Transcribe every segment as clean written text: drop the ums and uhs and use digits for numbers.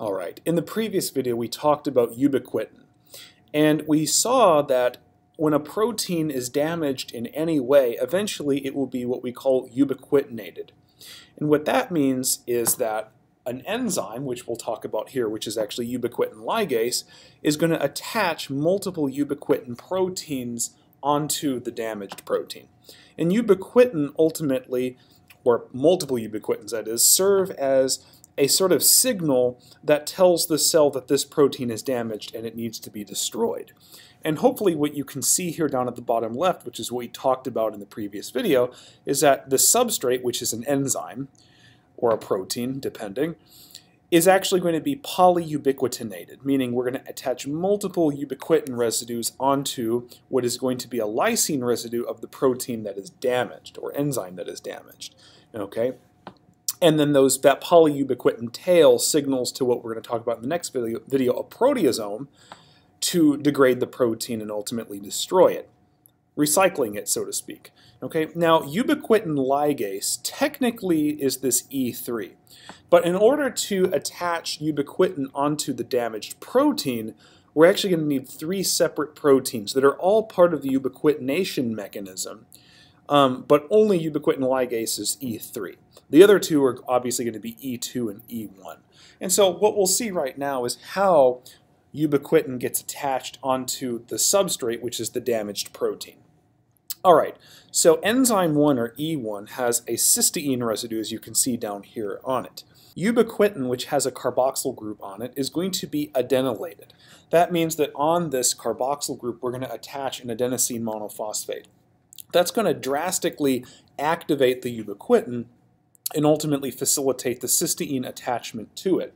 Alright, in the previous video we talked about ubiquitin, and we saw that when a protein is damaged in any way, eventually it will be what we call ubiquitinated. And what that means is that an enzyme, which we'll talk about here, which is actually ubiquitin ligase, is going to attach multiple ubiquitin proteins onto the damaged protein. And ubiquitin ultimately, or multiple ubiquitins that is, serve as a sort of signal that tells the cell that this protein is damaged and it needs to be destroyed. And hopefully what you can see here down at the bottom left, which is what we talked about in the previous video, is that the substrate, which is an enzyme, or a protein, depending, is actually going to be polyubiquitinated, meaning we're going to attach multiple ubiquitin residues onto what is going to be a lysine residue of the protein that is damaged, or enzyme that is damaged. Okay? And then that polyubiquitin tail signals to what we're going to talk about in the next video, a proteasome, to degrade the protein and ultimately destroy it, recycling it, so to speak. Okay, now ubiquitin ligase technically is this E3, but in order to attach ubiquitin onto the damaged protein, we're actually going to need three separate proteins that are all part of the ubiquitination mechanism, but only ubiquitin ligase is E3. The other two are obviously going to be E2 and E1. And so what we'll see right now is how ubiquitin gets attached onto the substrate, which is the damaged protein. Alright, so enzyme 1, or E1, has a cysteine residue, as you can see down here, on it. Ubiquitin, which has a carboxyl group on it, is going to be adenylated. That means that on this carboxyl group, we're going to attach an adenosine monophosphate. That's going to drastically activate the ubiquitin and ultimately facilitate the cysteine attachment to it.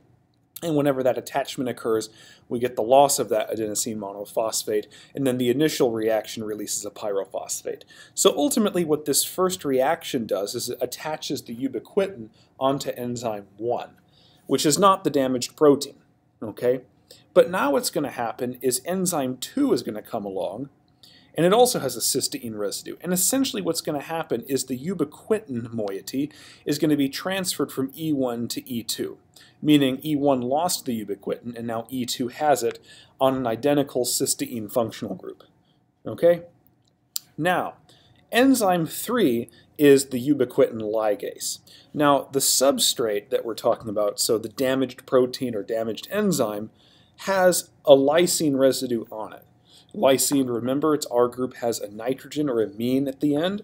And whenever that attachment occurs, we get the loss of that adenosine monophosphate, and then the initial reaction releases a pyrophosphate. So ultimately what this first reaction does is it attaches the ubiquitin onto enzyme 1, which is not the damaged protein. Okay? But now what's going to happen is enzyme 2 is going to come along, and it also has a cysteine residue. And essentially what's going to happen is the ubiquitin moiety is going to be transferred from E1 to E2, meaning E1 lost the ubiquitin and now E2 has it on an identical cysteine functional group. Okay? Now, enzyme 3 is the ubiquitin ligase. Now, the substrate that we're talking about, so the damaged protein or damaged enzyme, has a lysine residue on it. Lysine, remember, its R group has a nitrogen or amine at the end.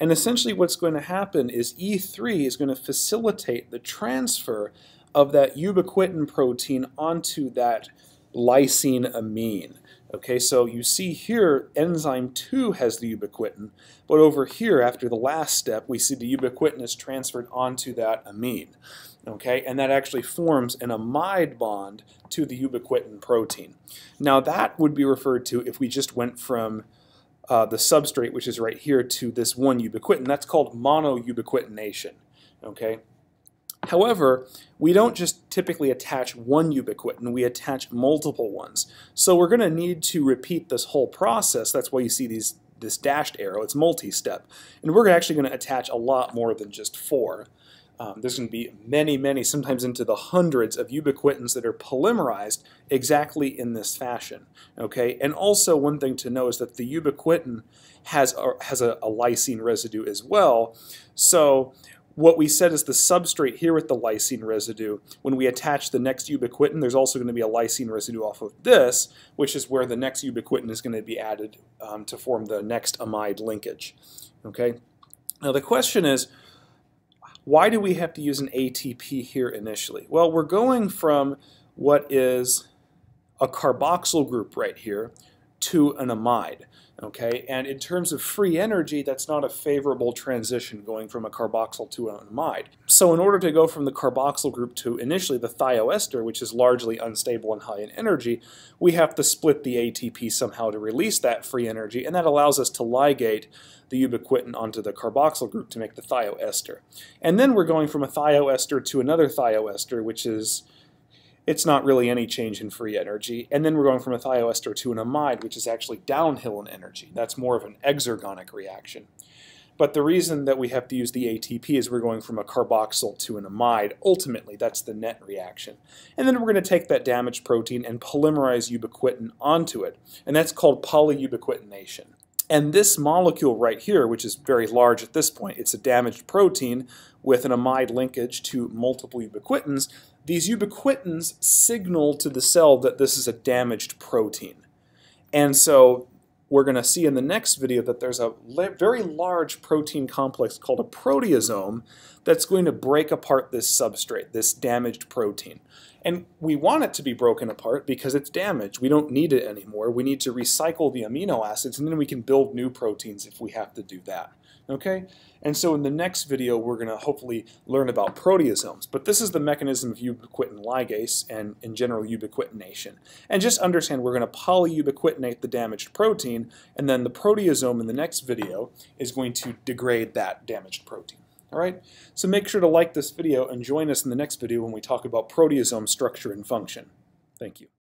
And essentially what's going to happen is E3 is going to facilitate the transfer of that ubiquitin protein onto that lysine amine. Okay, so you see here enzyme 2 has the ubiquitin, but over here after the last step we see the ubiquitin is transferred onto that amine. Okay, and that actually forms an amide bond to the ubiquitin protein. Now that would be referred to if we just went from the substrate, which is right here, to this one ubiquitin. That's called monoubiquitination. Okay? However, we don't just typically attach one ubiquitin, we attach multiple ones. So we're going to need to repeat this whole process. That's why you see this dashed arrow. It's multi-step. And we're actually going to attach a lot more than just 4. There's going to be many, many, sometimes into the hundreds of ubiquitins that are polymerized exactly in this fashion. Okay? And also one thing to know is that the ubiquitin has a lysine residue as well. So what we said is the substrate here with the lysine residue, when we attach the next ubiquitin, there's also going to be a lysine residue off of this, which is where the next ubiquitin is going to be added to form the next amide linkage. Okay? Now the question is, why do we have to use an ATP here initially? Well, we're going from what is a carboxyl group right here to an amide. Okay? And in terms of free energy, that's not a favorable transition, going from a carboxyl to an amide. So in order to go from the carboxyl group to initially the thioester, which is largely unstable and high in energy, we have to split the ATP somehow to release that free energy, and that allows us to ligate the ubiquitin onto the carboxyl group to make the thioester. And then we're going from a thioester to another thioester, which is, it's not really any change in free energy. And then we're going from a thioester to an amide, which is actually downhill in energy. That's more of an exergonic reaction. But the reason that we have to use the ATP is we're going from a carboxyl to an amide. Ultimately, that's the net reaction. And then we're going to take that damaged protein and polymerize ubiquitin onto it. And that's called polyubiquitination. And this molecule right here, which is very large at this point, it's a damaged protein with an amide linkage to multiple ubiquitins. These ubiquitins signal to the cell that this is a damaged protein. And so we're going to see in the next video that there's a very large protein complex called a proteasome that's going to break apart this substrate, this damaged protein. And we want it to be broken apart because it's damaged. We don't need it anymore. We need to recycle the amino acids, and then we can build new proteins if we have to do that. Okay? And so in the next video, we're going to hopefully learn about proteasomes. But this is the mechanism of ubiquitin ligase and, in general, ubiquitination. And just understand we're going to polyubiquitinate the damaged protein, and then the proteasome in the next video is going to degrade that damaged protein. All right? So make sure to like this video and join us in the next video when we talk about proteasome structure and function. Thank you.